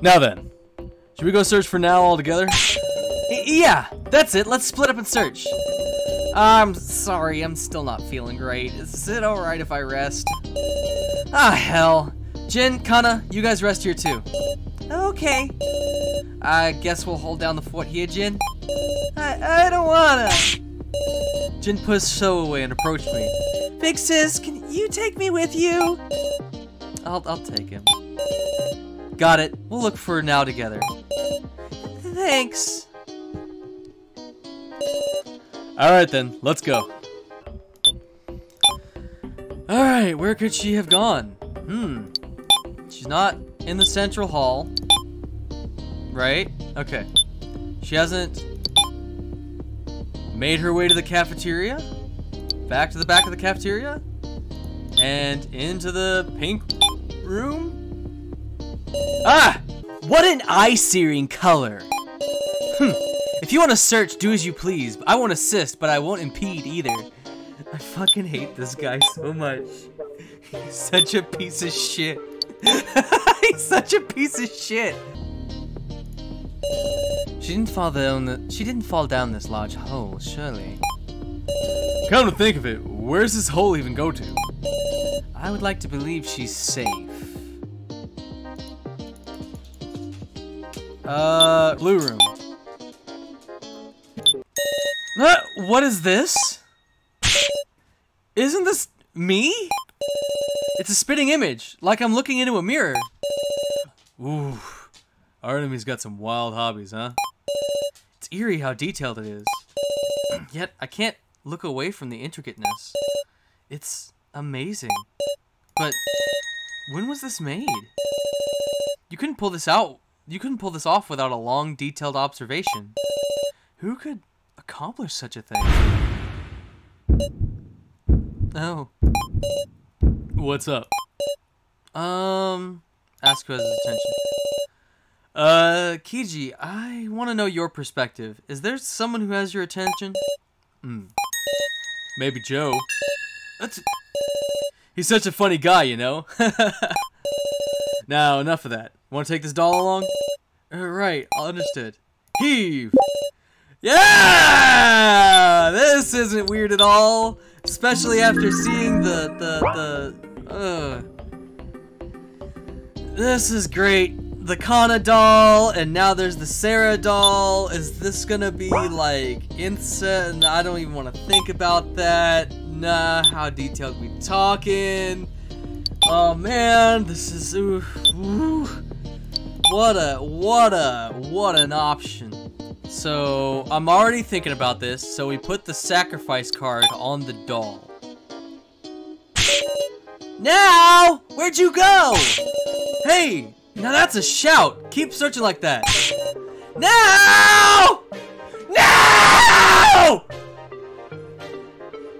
Now then, should we go search for Nao all together? Yeah, that's it. Let's split up and search. I'm sorry, I'm still not feeling great. Is it alright if I rest? Ah, hell. Jin, Kana, you guys rest here too. Okay. I guess we'll hold down the fort here, Jin. I don't wanna. Jin pushed So away and approached me. Big sis, can you take me with you? I'll take him. Got it. We'll look for Nao together. Thanks. Alright then, let's go. Alright, where could she have gone? She's not in the central hall. Right? Okay. She hasn't made her way to the cafeteria. Back to the back of the cafeteria. And into the pink room. Ah! What an eye-searing color! If you want to search, do as you please. I won't assist, but I won't impede either. I fucking hate this guy so much. He's such a piece of shit. He's such a piece of shit. She didn't fall down this large hole, surely. Come to think of it, where's this hole even go to? I would like to believe she's safe. Blue room. What is this? Isn't this me? It's a spitting image, like I'm looking into a mirror. Ooh, our enemy's got some wild hobbies, huh? It's eerie how detailed it is. Yet, I can't look away from the intricateness. It's amazing. But, when was this made? You couldn't pull this off without a long, detailed observation. Who could accomplish such a thing? Oh. What's up? Ask who has his attention. Keiji, I want to know your perspective. Is there someone who has your attention? Maybe Joe. He's such a funny guy, you know? Now, enough of that. Want to take this doll along? Right, understood. Heave! Yeah! This isn't weird at all. Especially after seeing This is great. The Kana doll, and now there's the Sarah doll. Is this gonna be like instant? I don't even want to think about that. Nah, how detailed we talking? Oh man, this is what an option. So, I'm already thinking about this, so we put the sacrifice card on the doll. Now, where'd you go? Hey, now that's a shout. Keep searching like that. Now! Now!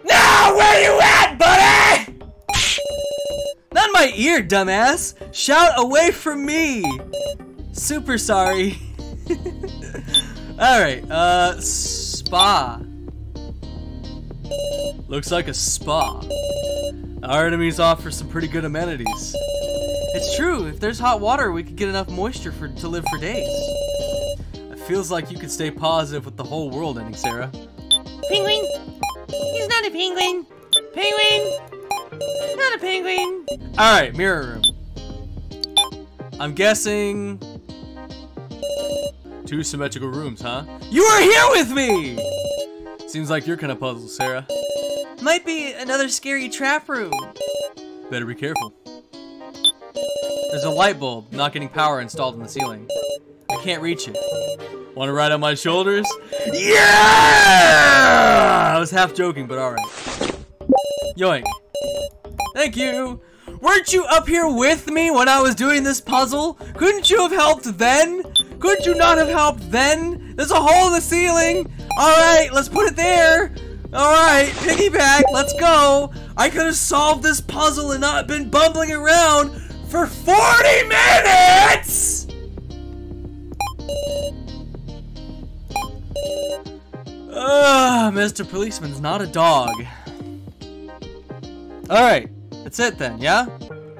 Now, where you at, buddy? Not in my ear, dumbass. Shout away from me. Super sorry. Alright, spa. Looks like a spa. Our enemies offer some pretty good amenities. It's true, if there's hot water, we could get enough moisture to live for days. It feels like you could stay positive with the whole world ending, Sarah. Penguin! He's not a penguin! Penguin! Not a penguin! Alright, mirror room. I'm guessing... two symmetrical rooms, huh? You were here with me! Seems like you're kind of puzzled, Sarah. Might be another scary trap room. Better be careful. There's a light bulb not getting power installed in the ceiling. I can't reach it. Want to ride on my shoulders? Yeah! I was half joking, but alright. Yoink. Thank you! Weren't you up here with me when I was doing this puzzle? Couldn't you have helped then? Could you not have helped then? There's a hole in the ceiling. All right, let's put it there. All right, piggyback, let's go. I could have solved this puzzle and not been bumbling around for 40 minutes. Ugh, Mr. Policeman's not a dog. All right, that's it then, yeah?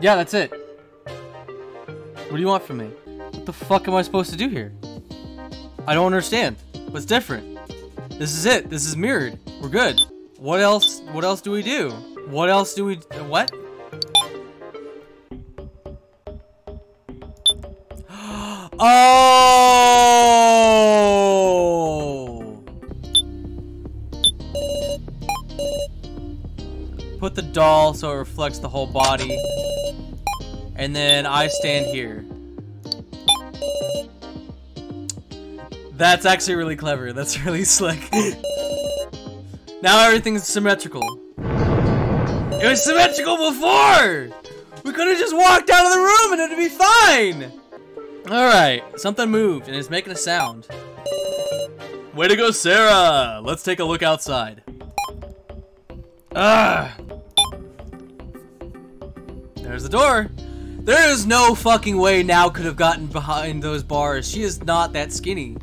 Yeah, that's it. What do you want from me? What the fuck am I supposed to do here? I don't understand. What's different? This is it. This is mirrored. We're good. What else? What else do we do? What else do we... What? Oh! Put the doll so it reflects the whole body. And then I stand here. That's actually really clever. That's really slick. Now everything's symmetrical. It was symmetrical before! We could have just walked out of the room and it'd be fine! Alright, something moved and it's making a sound. Way to go, Sarah! Let's take a look outside. Ugh! There's the door. There is no fucking way Nao could have gotten behind those bars. She is not that skinny.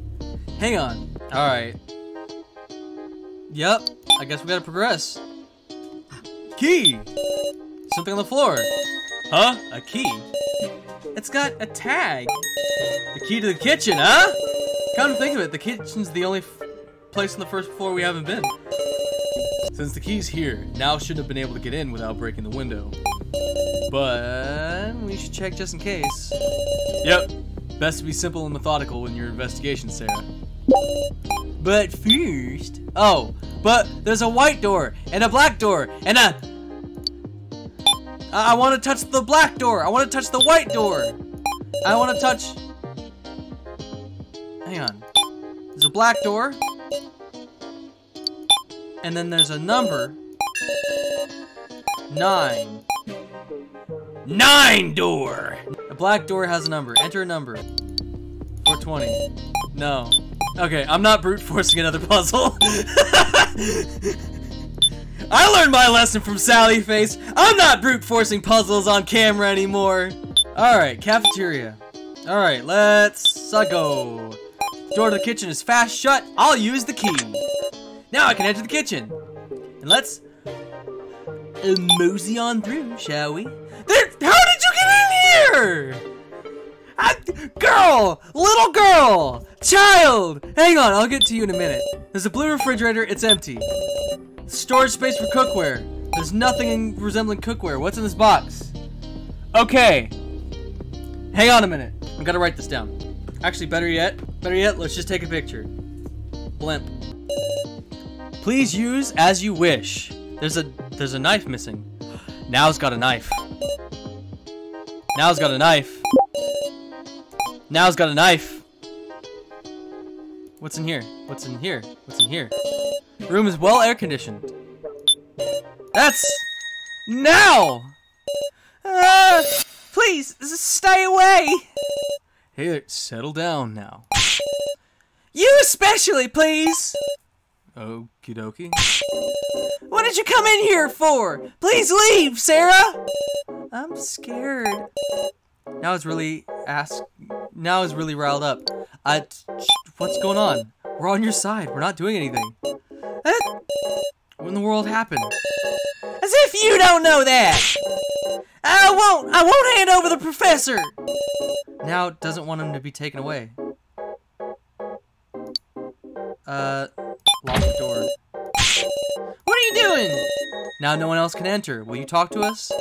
Hang on. Alright. Yep. I guess we gotta progress. Key! Something on the floor. Huh? A key? It's got a tag. The key to the kitchen, huh? Come to think of it, the kitchen's the only place on the first floor we haven't been. Since the key's here, Nao shouldn't have been able to get in without breaking the window. But we should check just in case. Yep. Best to be simple and methodical in your investigation, Sarah. But first... Oh, but there's a white door and a black door and a... I want to touch the black door. I want to touch the white door. I want to touch... Hang on. There's a black door. And then there's a number. 9. 9 door! The black door has a number. Enter a number. 420. No. Okay, I'm not brute forcing another puzzle. I learned my lesson from Sally Face. I'm not brute forcing puzzles on camera anymore. Alright, cafeteria. Alright, let's go. Door to the kitchen is fast shut. I'll use the key. Now I can enter the kitchen. And let's mosey on through, shall we? There, how did you get in here? Girl! Little girl! Child! Hang on, I'll get to you in a minute. There's a blue refrigerator, it's empty. Storage space for cookware. There's nothing resembling cookware. What's in this box? Okay. Hang on a minute. I've got to write this down. Actually, better yet, let's just take a picture. Blimp. Please use as you wish. There's a knife missing. Nao's got a knife. Nao's got a knife. Nao's got a knife. What's in here? What's in here? What's in here? Room is well air conditioned. That's Nao. Please stay away. Hey there, settle down Nao. You especially, please. Okie dokie. What did you come in here for? Please leave, Sarah. I'm scared. Nao is really riled up. What's going on? We're on your side. We're not doing anything. What in the world happened? As if you don't know that! I won't hand over the professor! Nao doesn't want him to be taken away. Lock the door. What are you doing? Nao no one else can enter. Will you talk to us?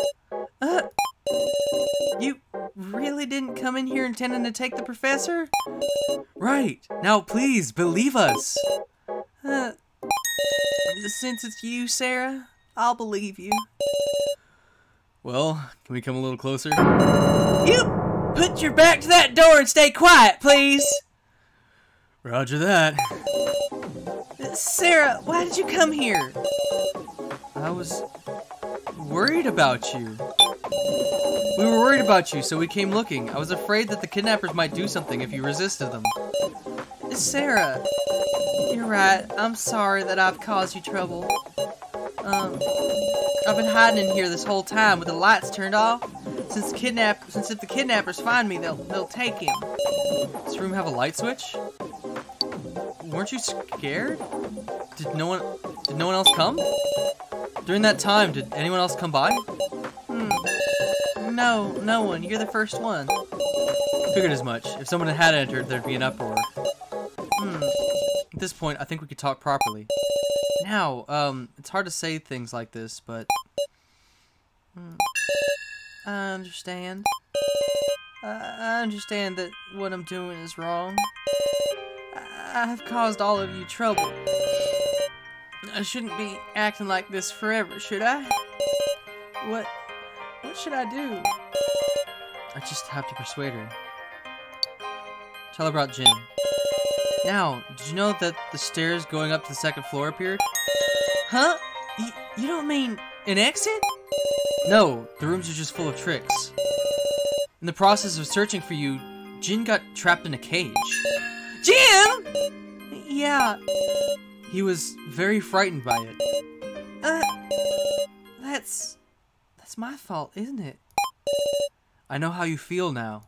You really didn't come in here intending to take the professor? Right. Nao, please, believe us. Since it's you, Sarah, I'll believe you. Well, can we come a little closer? You put your back to that door and stay quiet, please. Roger that. Sarah, why did you come here? I was worried about you. We were worried about you, so we came looking. I was afraid that the kidnappers might do something if you resisted them. Sarah, you're right. I'm sorry that I've caused you trouble. I've been hiding in here this whole time with the lights turned off. Since if the kidnappers find me, they'll take him. Does this room have a light switch? Weren't you scared? Did no one else come? During that time, did anyone else come by? No one. You're the first one. Figured as much. If someone had entered, there'd be an uproar. At this point, I think we could talk properly. Now, it's hard to say things like this, but... I understand. I understand that what I'm doing is wrong. I've caused all of you trouble. I shouldn't be acting like this forever, should I? What should I do? I just have to persuade her. Tell her about Jin. Now, did you know that the stairs going up to the second floor appeared? Huh? You don't mean an exit? No, the rooms are just full of tricks. In the process of searching for you, Jin got trapped in a cage. Jin? Yeah. He was very frightened by it. That's my fault, isn't it? I know how you feel now.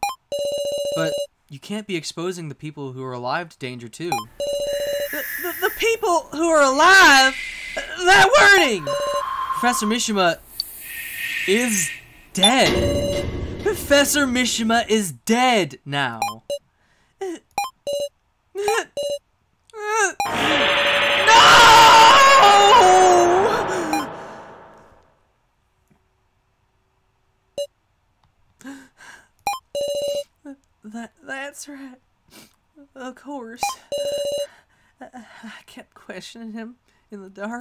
But you can't be exposing the people who are alive to danger, too. The people who are alive? That wording! Professor Mishima is dead. Professor Mishima is dead now. No! That's right. Of course. I kept questioning him in the dark.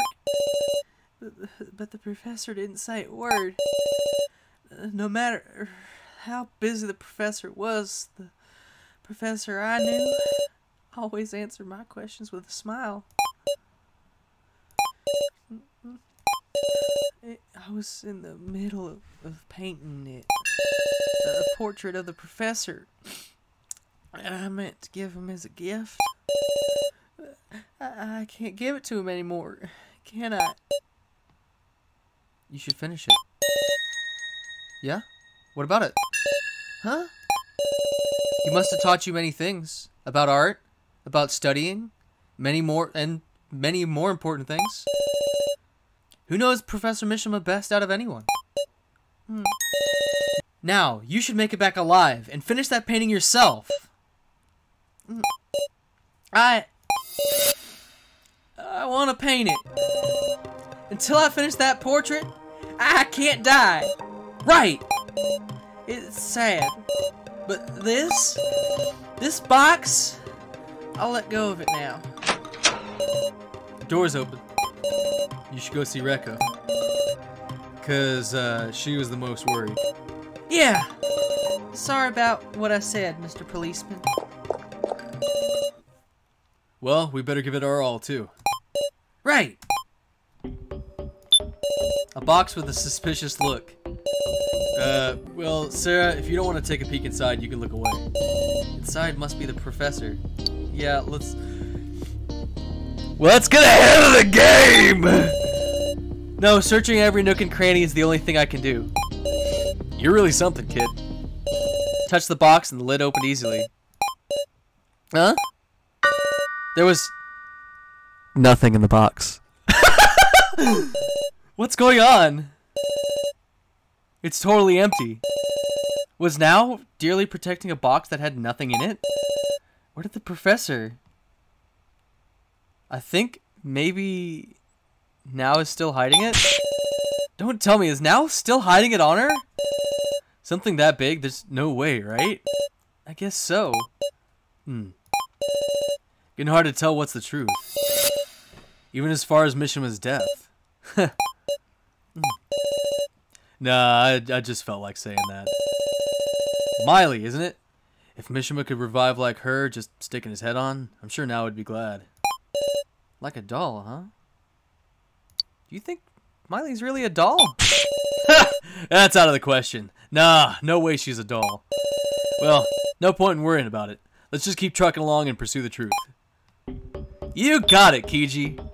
But the professor didn't say a word. No matter how busy the professor was, the professor I knew always answered my questions with a smile. I was in the middle of painting it. A portrait of the professor. And I meant to give him as a gift. I can't give it to him anymore, can I? You should finish it. Yeah? What about it? Huh? He must have taught you many things. About art, about studying, many more important things. Who knows Professor Mishima best out of anyone? Now, you should make it back alive and finish that painting yourself. I want to paint it. Until I finish that portrait, I can't die. Right. It's sad. But this box, I'll let go of it now. The door's open. You should go see Rekka. Cause, she was the most worried. Yeah! Sorry about what I said, Mr. Policeman. Well, we better give it our all, too. Right! A box with a suspicious look. Well, Sarah, if you don't want to take a peek inside, you can look away. Inside must be the professor. Yeah, let's... Let's get ahead of the game! No, searching every nook and cranny is the only thing I can do. You're really something, kid. Touch the box and the lid opened easily. Huh? There was... nothing in the box. What's going on? It's totally empty. Was Nao dearly protecting a box that had nothing in it? Where did the professor... I think maybe Nao is still hiding it? Don't tell me, is Nao still hiding it on her? Something that big, there's no way, right? I guess so. Getting hard to tell what's the truth. Even as far as Mishima's death. Nah, I just felt like saying that. Miley, isn't it? If Mishima could revive like her, just sticking his head on, I'm sure Nao would be glad. Like a doll, huh? Do you think Miley's really a doll? That's out of the question. Nah, no way she's a doll. Well, no point in worrying about it. Let's just keep trucking along and pursue the truth. You got it, Keiji.